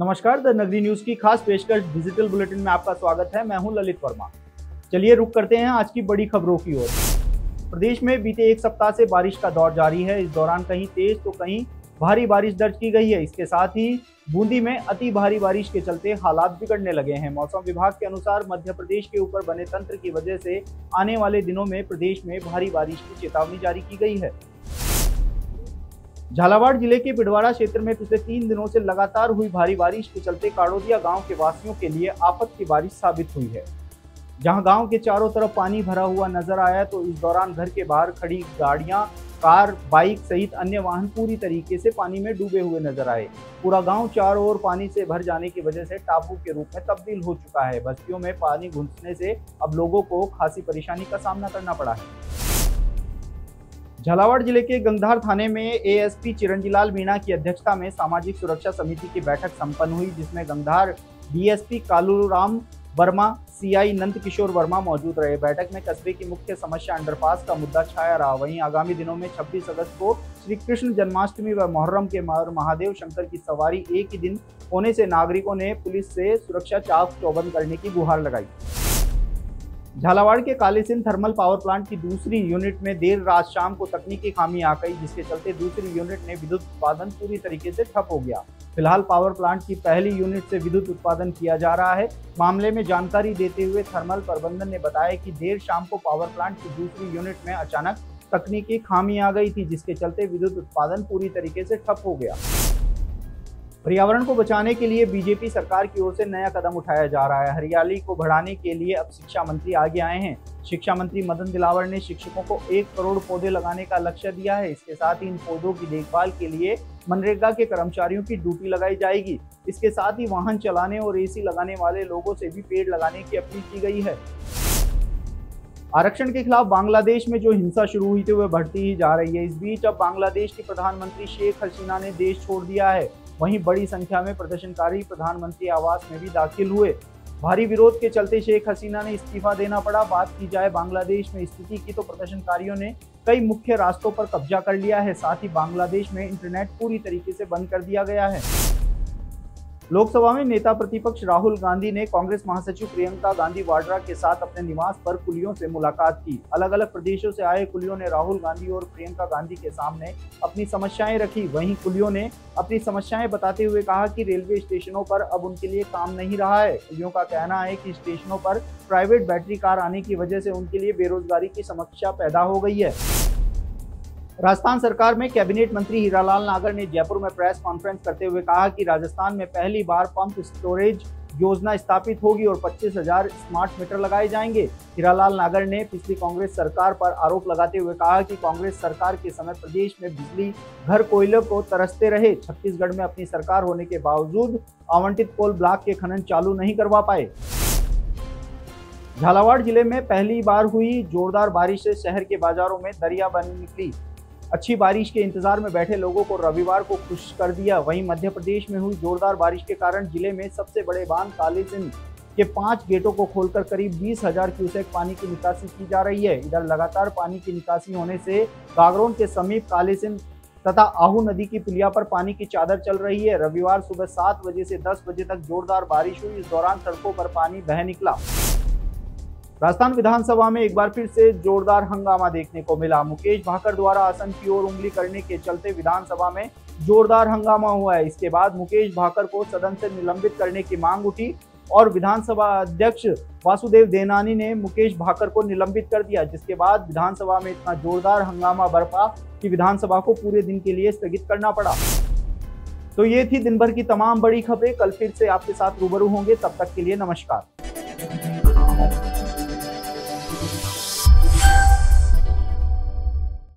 नमस्कार, द नगरी न्यूज की खास पेशकश डिजिटल बुलेटिन में आपका स्वागत है। मैं हूं ललित वर्मा। चलिए रुक करते हैं आज की बड़ी खबरों की ओर। प्रदेश में बीते एक सप्ताह से बारिश का दौर जारी है। इस दौरान कहीं तेज तो कहीं भारी बारिश दर्ज की गई है। इसके साथ ही बूंदी में अति भारी बारिश के चलते हालात बिगड़ने लगे हैं। मौसम विभाग के अनुसार मध्य प्रदेश के ऊपर बने तंत्र की वजह से आने वाले दिनों में प्रदेश में भारी बारिश की चेतावनी जारी की गई है। झालावाड़ जिले के पिडवाड़ा क्षेत्र में पिछले 3 दिनों से लगातार हुई भारी बारिश के चलते काड़ोदिया गांव के वासियों के लिए आफत की बारिश साबित हुई है। जहां गांव के चारों तरफ पानी भरा हुआ नजर आया, तो इस दौरान घर के बाहर खड़ी गाड़ियां, कार, बाइक सहित अन्य वाहन पूरी तरीके से पानी में डूबे हुए नजर आए। पूरा गांव चारों ओर पानी से भर जाने की वजह से टापू के रूप में तब्दील हो चुका है। बस्तियों में पानी घुसने से अब लोगों को खासी परेशानी का सामना करना पड़ा है। झालावाड़ जिले के गंगधार थाने में एएसपी चिरंजीलाल मीणा की अध्यक्षता में सामाजिक सुरक्षा समिति की बैठक संपन्न हुई, जिसमें गंगधार डीएसपी कालूराम वर्मा, सीआई नंदकिशोर वर्मा मौजूद रहे। बैठक में कस्बे की मुख्य समस्या अंडरपास का मुद्दा छाया रहा। वहीं आगामी दिनों में 26 अगस्त को श्री कृष्ण जन्माष्टमी व मुहर्रम के महादेव शंकर की सवारी एक ही दिन होने से नागरिकों ने पुलिस से सुरक्षा चाक चौबंद करने की गुहार लगाई। झालावाड़ के काले सिंह थर्मल पावर प्लांट की दूसरी यूनिट में देर रात शाम को तकनीकी खामी आ गई, जिसके चलते दूसरी यूनिट में विद्युत उत्पादन पूरी तरीके से ठप हो गया। फिलहाल पावर प्लांट की पहली यूनिट से विद्युत उत्पादन किया जा रहा है। मामले में जानकारी देते हुए थर्मल प्रबंधन ने बताया कि देर शाम को पावर प्लांट की दूसरी यूनिट में अचानक तकनीकी खामी आ गई थी, जिसके चलते विद्युत उत्पादन पूरी तरीके से ठप हो गया। पर्यावरण को बचाने के लिए बीजेपी सरकार की ओर से नया कदम उठाया जा रहा है। हरियाली को बढ़ाने के लिए अब शिक्षा मंत्री आगे आए हैं। शिक्षा मंत्री मदन दिलावर ने शिक्षकों को 1 करोड़ पौधे लगाने का लक्ष्य दिया है। इसके साथ ही इन पौधों की देखभाल के लिए मनरेगा के कर्मचारियों की ड्यूटी लगाई जाएगी। इसके साथ ही वाहन चलाने और AC लगाने वाले लोगों से भी पेड़ लगाने की अपील की गई है। आरक्षण के खिलाफ बांग्लादेश में जो हिंसा शुरू हुई थी वह बढ़ती ही जा रही है। इस बीच अब बांग्लादेश की प्रधानमंत्री शेख हसीना ने देश छोड़ दिया है। वहीं बड़ी संख्या में प्रदर्शनकारी प्रधानमंत्री आवास में भी दाखिल हुए। भारी विरोध के चलते शेख हसीना ने इस्तीफा देना पड़ा। बात की जाए बांग्लादेश में स्थिति की, तो प्रदर्शनकारियों ने कई मुख्य रास्तों पर कब्जा कर लिया है। साथ ही बांग्लादेश में इंटरनेट पूरी तरीके से बंद कर दिया गया है। लोकसभा में नेता प्रतिपक्ष राहुल गांधी ने कांग्रेस महासचिव प्रियंका गांधी वाड्रा के साथ अपने निवास पर कुलियों से मुलाकात की। अलग अलग प्रदेशों से आए कुलियों ने राहुल गांधी और प्रियंका गांधी के सामने अपनी समस्याएं रखी। वहीं कुलियों ने अपनी समस्याएं बताते हुए कहा कि रेलवे स्टेशनों पर अब उनके लिए काम नहीं रहा है। कुलियों का कहना है कि स्टेशनों पर प्राइवेट बैटरी कार आने की वजह से उनके लिए बेरोजगारी की समस्या पैदा हो गई है। राजस्थान सरकार में कैबिनेट मंत्री हीरा लाल नागर ने जयपुर में प्रेस कॉन्फ्रेंस करते हुए कहा कि राजस्थान में पहली बार पंप स्टोरेज योजना स्थापित होगी और 25,000 स्मार्ट मीटर लगाए जाएंगे। हीरा लाल नागर ने पिछली कांग्रेस सरकार पर आरोप लगाते हुए कहा कि कांग्रेस सरकार के समय प्रदेश में बिजली घर कोयले को तरसते रहे। छत्तीसगढ़ में अपनी सरकार होने के बावजूद आवंटित कोल ब्लॉक के खनन चालू नहीं करवा पाए। झालावाड़ जिले में पहली बार हुई जोरदार बारिश से शहर के बाजारों में दरिया बनी निकली। अच्छी बारिश के इंतजार में बैठे लोगों को रविवार को खुश कर दिया। वहीं मध्य प्रदेश में हुई जोरदार बारिश के कारण जिले में सबसे बड़े बांध कालीसिंध के 5 गेटों को खोलकर करीब 20,000 क्यूसेक पानी की निकासी की जा रही है। इधर लगातार पानी की निकासी होने से बागरोन के समीप कालीसिंध तथा आहू नदी की पुलिया पर पानी की चादर चल रही है। रविवार सुबह 7 बजे से 10 बजे तक जोरदार बारिश हुई। इस दौरान सड़कों पर पानी बह निकला। राजस्थान विधानसभा में एक बार फिर से जोरदार हंगामा देखने को मिला। मुकेश भाकर द्वारा आसन की ओर उंगली करने के चलते विधानसभा में जोरदार हंगामा हुआ है। इसके बाद मुकेश भाकर को सदन से निलंबित करने की मांग उठी और विधानसभा अध्यक्ष वासुदेव देनानी ने मुकेश भाकर को निलंबित कर दिया, जिसके बाद विधानसभा में इतना जोरदार हंगामा बरपा कि विधानसभा को पूरे दिन के लिए स्थगित करना पड़ा। तो ये थी दिन भर की तमाम बड़ी खबरें। कल फिर से आपके साथ रूबरू होंगे। तब तक के लिए नमस्कार।